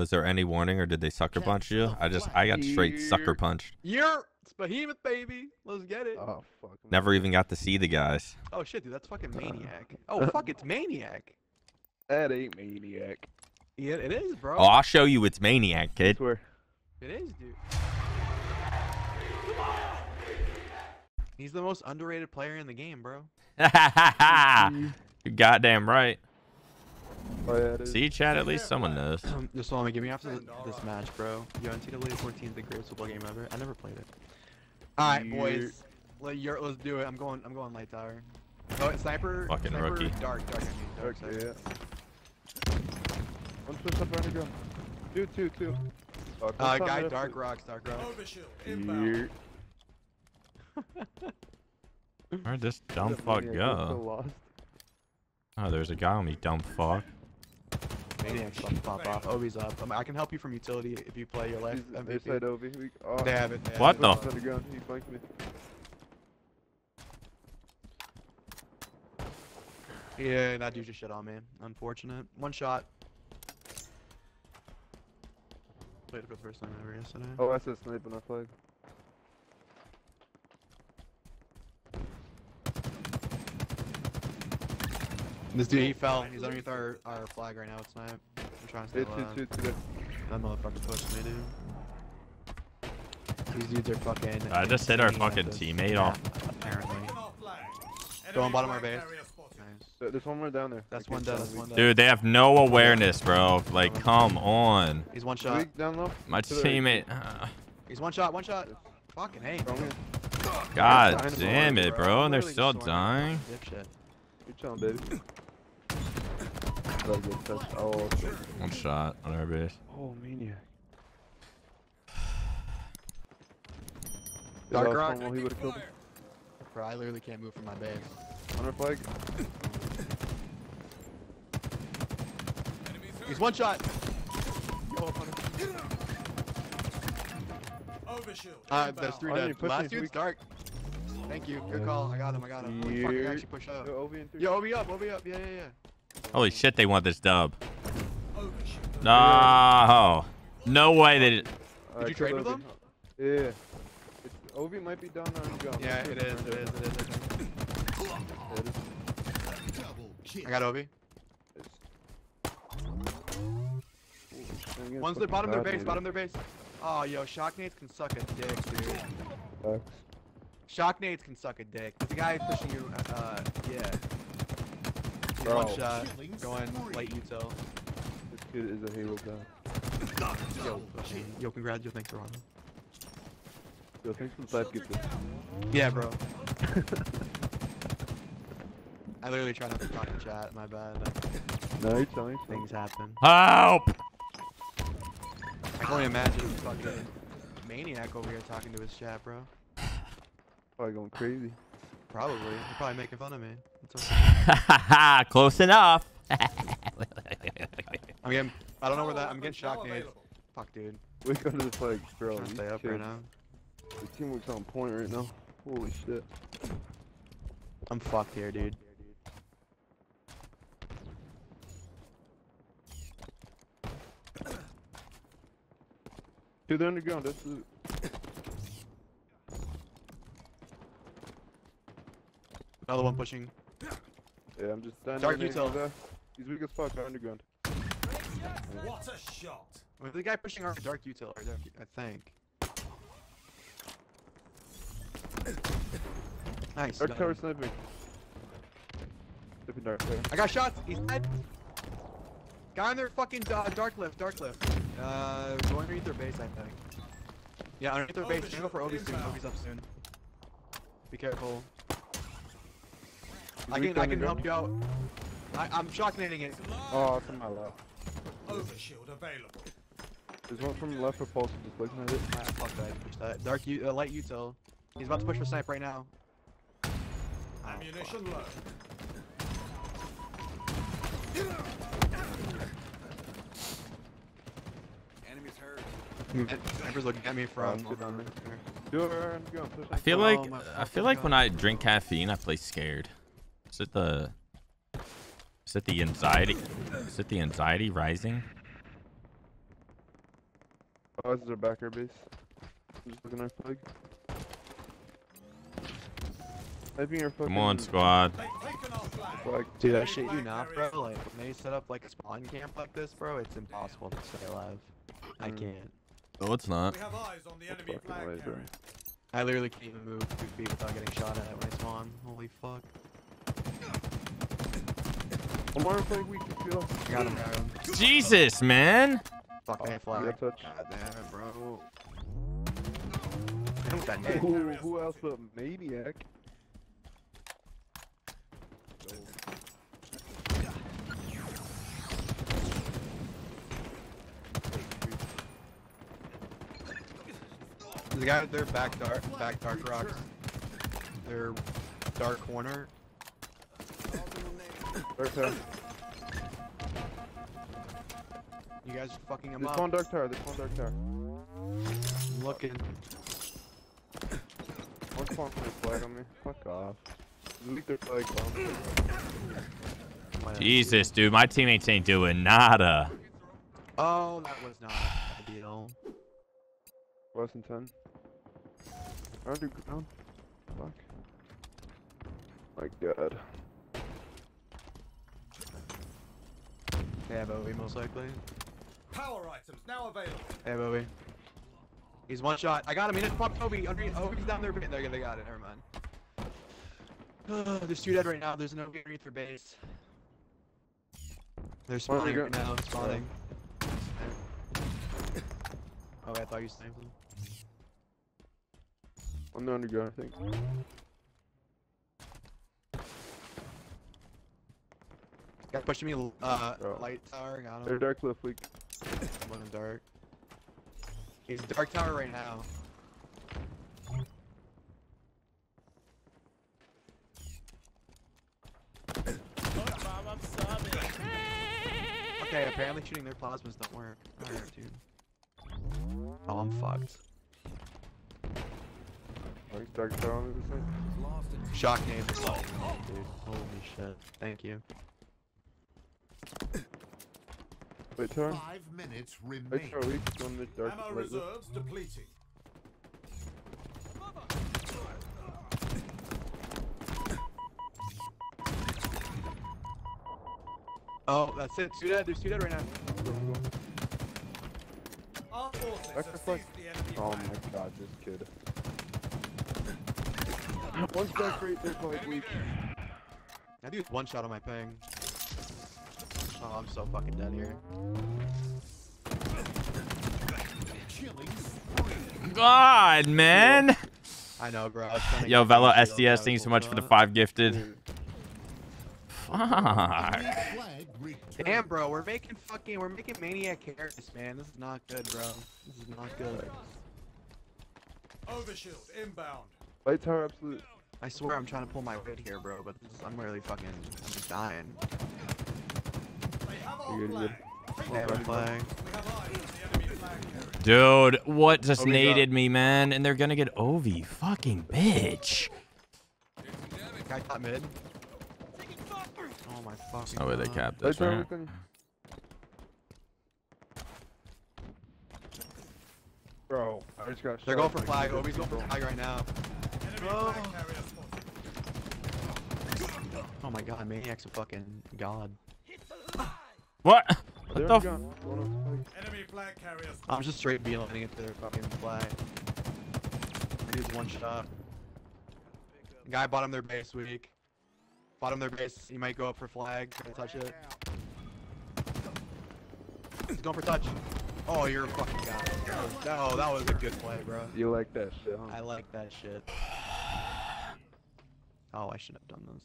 Was there any warning, or did they sucker punch you? I got straight sucker punched. You're Behemoth, baby. Let's get it. Oh fuck. Never even got to see the guys. Oh shit, dude, that's fucking Maniac. Oh fuck, it's Maniac. That ain't Maniac. Yeah, it is, bro. Oh, I'll show you it's Maniac, kid. It is, dude. He's the most underrated player in the game, bro. You're goddamn right. Oh, yeah, see, chat, at least someone knows. Just want to get me after this match, bro. Yo, NCAA 14 is the greatest football game ever. I never played it. All right, boys. Let's do it. I'm going light tower. Oh, sniper. Fucking sniper, rookie. Dark. Yeah. One push up on the ground. Two. Guy, dark rocks. Where'd this dumb fuck go? Oh, there's a guy on me, dumb fuck. Maniac's about to pop off. Obi's up. I can help you from utility if you play your left. They have it. What the? Yeah, that dude just shit on me. Unfortunate. One shot. Played it for the first time ever yesterday. Oh, I said snipe when I played. This dude, he fell. He's underneath our flag right now. It's not. I'm trying to stay alive. That motherfucker pushed me, dude. These dudes are fucking. I just hit our fucking teammate off. Apparently. Go on bottom of our base. Nice. There's one more down there. That's one down. Dude, they have no awareness, bro. Like, come on. He's one shot. My teammate. He's one shot. One shot. Fucking hey. God damn it, bro. And they're still dying. You're chilling, baby. One shot on our base. Oh, Maniac. Dark Rock. He would have killed him. Bro, I literally can't move from my base. On our flag. He's one shot. Overshoot. There's three dead. Last dude's dark. Thank you. Good call. I got him. We fucking actually push up. Yo, OB up. OB up. Yeah. Holy shit, they want this dub. Overshoot. No. No way they did. Did you trade with them? Yeah. Obi might be down on the ground. Yeah, it is. I got Obi. One's the bottom of their base, Oh, yo, shock nades can suck a dick, dude. Sucks. Shock nades can suck a dick. The guy pushing you, yeah. Bro. One shot, going light util. This dude is a Halo guy. Yo, congrats, thanks for running. Yo, thanks for the 5 gifts. Yeah, bro. I literally try not to talk to chat, my bad. No, you're telling me things happen. Help! I can only imagine fucking Maniac over here talking to his chat, bro. Probably going crazy. Probably. They're probably making fun of me. Okay. Close enough. I don't know where that. I'm getting shocked, Nate. Fuck, dude. We go to the flag, bro. I'm stay up right now. The teamwork's on point right now. Holy shit. I'm fucked here, dude. Dude, they're underground. That's loot. Another one pushing. Yeah, I'm just standing there. Dark util. He's weak as fuck. Underground. What a shot. Wait, the guy pushing our dark util, I think. Nice. Dark tower sniping. I got shots. He's dead. Guy on their fucking dark lift. Going underneath their base, I think. Yeah, underneath their base. Go for Obi soon. Obi's up soon. Be careful. I can help you out. I'm shocknading it. Oh, it's on my left. Overshield available. There's one from the left repulsive. Just looking at it. Ah, fuck that. Light util. He's about to push for snipe right now. Ammunition low. Enemies hurt. Sniper's looking at me from. I feel like when I drink caffeine, I play scared. Is it the anxiety rising? Oh, this is our back air base. I'm just looking at our flag. Come on, squad. Flag. Dude, I shit you not, bro. Like, when they set up like a spawn camp like this, bro, it's impossible to stay alive. I can't. No, it's not. We have eyes on the enemy flag, bro. I literally can't even move 2 feet without getting shot at when I spawn. Holy fuck. I got him, bro. Jesus, man. Fuck that flag. God damn it, bro. Who else but Maniac? The guy, they're back dark rocks. They're dark corner. Dark tower. You guys are fucking them up. They're on dark tower. They're on dark tower. I'm looking. One spawn put a flag on me. Fuck off. Leak their flag bomb. Jesus, dude, my teammates ain't doing nada. Oh, that was not ideal. Less than 10. Underground. Fuck. My god. They have OE most likely. Power items now available. They have OE. He's one shot. I got him. He just popped OB. OB's down there. They got it. Never mind. There's two dead right now. There's no OB underneath for base. They're spawning right now. Spawning. Oh, I thought you sniped him. I'm the underground, I think. Guy pushing me, light tower, got him. They're dark left weak. I'm on dark. He's dark tower right now. Okay, apparently shooting their plasmas don't work. Alright, dude. Oh, I'm fucked. Shock name. Oh, dude. Holy shit. Thank you. Wait, turn. 5 minutes remain. Ammo reserves depleting. Oh, that's it. Two dead. There's two dead right now. Oh my god, this kid. One's back right there, probably weak. I do one shot on my ping. Oh, I'm so fucking dead here. God, man! I know, bro. Yo, Velo SDS, thank you so much for the 5 gifted. Fuck. Damn, bro, we're making Maniac Harris, man. This is not good, bro. This is not good. Overshield inbound. Lights are absolute. I swear I'm trying to pull my weight here, bro, but this is, I'm really fucking, I'm just dying. Dude, what just naded me, man? And they're gonna get Ovi. Fucking bitch. Guy caught mid. There's no way they capped us, right? Bro, I just got shot. They're going for flag. Obi's going for flag right now. Oh, oh my god, Maniac's a fucking god. What? What the f? I'm just straight beelining into their fucking flag. He's one shot. Guy bottom their base weak. Bottom their base, he might go up for flag, try to touch it. He's going for touch. Oh, you're a fucking guy. No, that was a good play, bro. You like that shit, huh? I like that shit. Oh, I should have done those.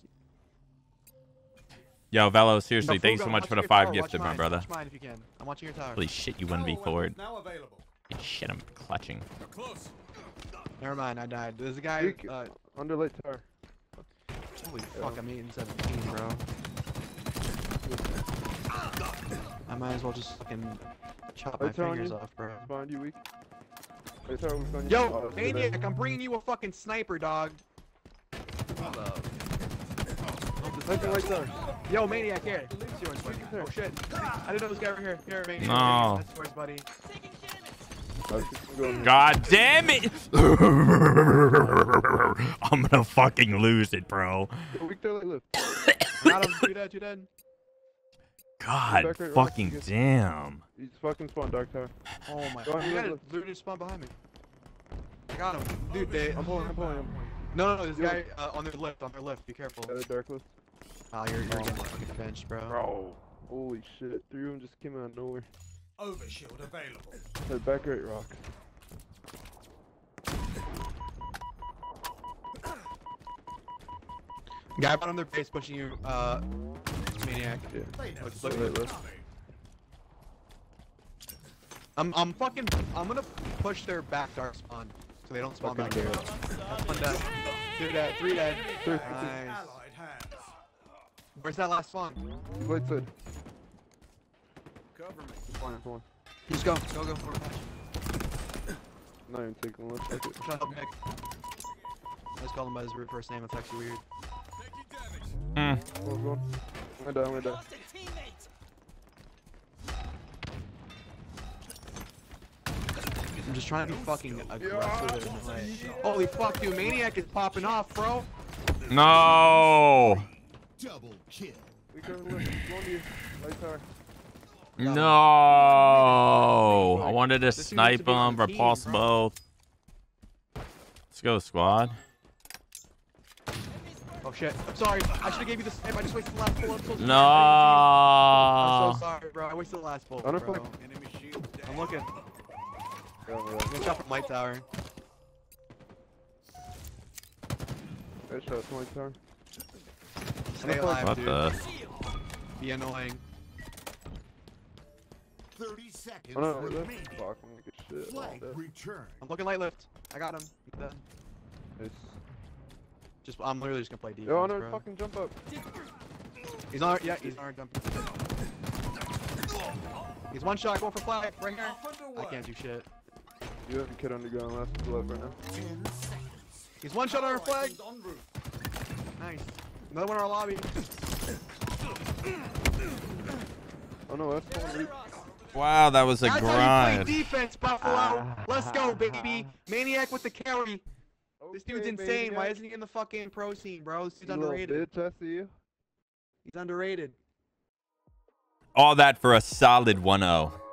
Yo, Velo, seriously, thank you so much for the 5 gifted, my brother. Watch mine if you can. I'm watching your tower. Holy shit, you wouldn't be forward. Shit, I'm clutching. Never mind, I died. There's a guy, underlit tower. Holy fuck, I'm 8 and 17, bro. I might as well just fucking chop my fingers off, bro. Yo, Maniac, I'm bringing you a fucking sniper, dog. Hold up. Yo, Maniac, here. Oh, shit. I didn't know this guy right here. Here, Maniac. No. That's yours, buddy. God damn it! I'm gonna fucking lose it, bro. God fucking damn. He's fucking spawned Dark Tower. Oh my god. Literally just spawned behind me. I got him. Dude, I'm pulling him. No, this guy on their left. Be careful. Darkless. Oh, you're getting fucking benched, bro. Bro. Holy shit. 3 of them just came out of nowhere. Overshield available. The back right rock. Guy bottom their base pushing you, maniac. Yeah. Look. I'm fucking. I'm gonna push their back dark spawn so they don't spawn back here. 1 dead. 3 dead. Nice. Where's that last spawn? Right side. Cover me. Come on. Just go for it. Not even taking a look. I'm trying to help Nick. I just called him by his weird first name. It's actually weird. I'm gonna die. I'm just trying to be fucking aggressive. Yeah. Holy fuck, dude. Maniac is popping off, bro. No. Double kill. We got one here. Light tower. No, I wanted to snipe them, repulse both. Let's go, squad. Oh shit! I'm sorry. I should have gave you the snipe. I just wasted the last bullet. No. I'm so sorry, bro. I wasted the last bullet. I'm looking. I'm gonna chop at my tower. Stay alive, dude. What the? Be annoying. 30 seconds remaining. Fuck, I'm gonna get shit. Flag return. I'm looking light lift. I got him. I'm done. I'm literally just gonna play defense. Oh no, bro. Fucking jump up. He's on our jump. He's 1 shot, going for flag, right here. I can't do shit. You have a kid underground left right now. 10 seconds. He's 1 shot on our flag. Nice. Another one in our lobby. Oh no, that's one. Wow, that was a grind. That's how you play defense, Buffalo. Let's go, baby. Maniac with the carry. Okay, this dude's insane. Maniac. Why isn't he in the fucking pro scene, bro? This dude's underrated. Bitch, I see you. He's underrated. All that for a solid 1-0.